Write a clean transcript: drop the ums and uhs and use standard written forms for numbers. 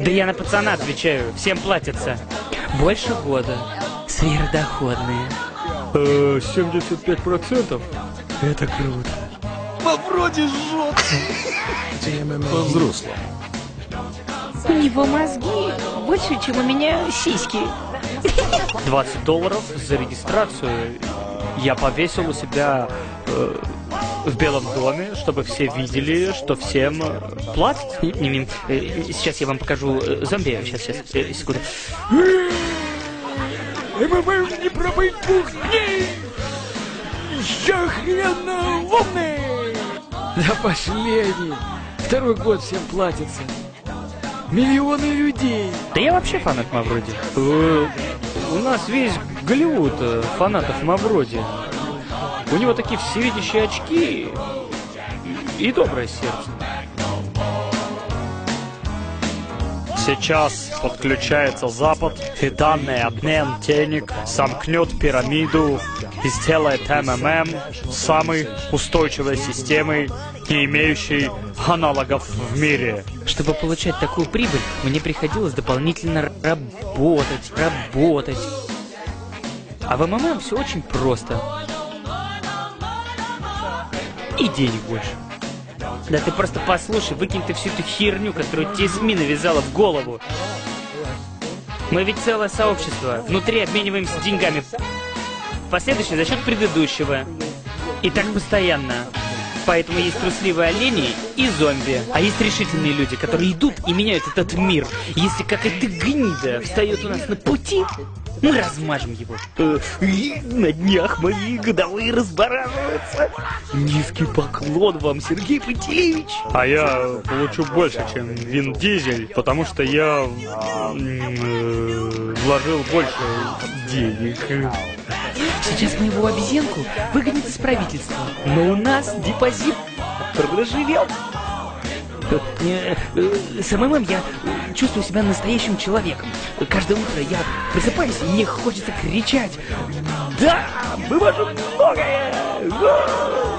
Да я на пацана отвечаю, всем платится. Больше года. Сверхдоходные. 75%? Это круто. Мавроди жжет. По-взрослому. У него мозги больше, чем у меня сиськи. $20 за регистрацию я повесил у себя в Белом доме, чтобы все видели, что всем платят. Сейчас я вам покажу зомби. Сейчас, секунду. МММ не пробыть 2 дней! Я хрена умный! Да последний! 2-й год всем платится. Миллионы людей! Да я вообще фанат Мавроди. У нас весь Голливуд фанатов Мавроди. У него такие всевидящие очки и доброе сердце. Сейчас подключается Запад, и данный обмен денег сомкнет пирамиду и сделает МММ самой устойчивой системой, не имеющей аналогов в мире. Чтобы получать такую прибыль, мне приходилось дополнительно работать. А в МММ все очень просто. И денег больше. Да ты просто послушай, выкинь ты всю эту херню, которую тебе СМИ навязала в голову. Мы ведь целое сообщество. Внутри обмениваемся деньгами. Последующие за счет предыдущего. И так постоянно. Поэтому есть трусливые олени и зомби. А есть решительные люди, которые идут и меняют этот мир. Если какая-то гнида встает у нас на пути, мы размажем его. И на днях мои годовые разбараживаются. Низкий поклон вам, Сергей Путилевич. А я получу больше, чем Вин Дизель, потому что я вложил больше денег. Сейчас моего обезьянку выгонят из правительства. Но у нас депозит проживет. С МММ я чувствую себя настоящим человеком. Каждое утро я просыпаюсь, и мне хочется кричать: да, мы можем многое!